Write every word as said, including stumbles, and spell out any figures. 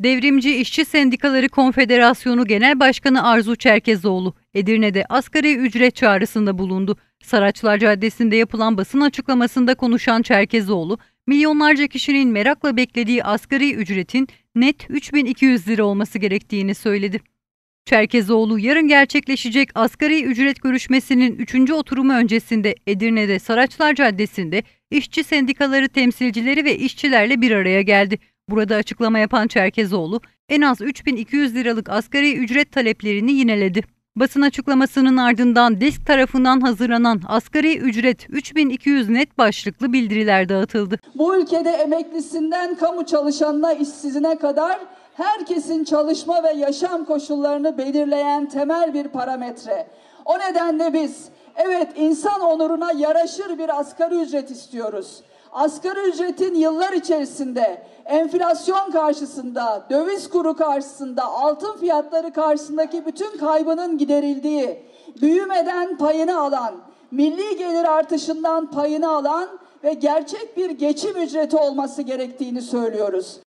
Devrimci İşçi Sendikaları Konfederasyonu Genel Başkanı Arzu Çerkezoğlu, Edirne'de asgari ücret çağrısında bulundu. Saraçlar Caddesi'nde yapılan basın açıklamasında konuşan Çerkezoğlu, milyonlarca kişinin merakla beklediği asgari ücretin net üç bin iki yüz lira olması gerektiğini söyledi. Çerkezoğlu, yarın gerçekleşecek asgari ücret görüşmesinin üçüncü oturumu öncesinde Edirne'de Saraçlar Caddesi'nde işçi sendikaları temsilcileri ve işçilerle bir araya geldi. Burada açıklama yapan Çerkezoğlu, en az üç bin iki yüz liralık asgari ücret taleplerini yineledi. Basın açıklamasının ardından DİSK tarafından hazırlanan asgari ücret üç bin iki yüz net başlıklı bildiriler dağıtıldı. Bu ülkede emeklisinden kamu çalışanına işsizine kadar herkesin çalışma ve yaşam koşullarını belirleyen temel bir parametre. O nedenle biz evet insan onuruna yaraşır bir asgari ücret istiyoruz. Asgari ücretin yıllar içerisinde enflasyon karşısında, döviz kuru karşısında, altın fiyatları karşısındaki bütün kaybının giderildiği, büyümeden payını alan, milli gelir artışından payını alan ve gerçek bir geçim ücreti olması gerektiğini söylüyoruz.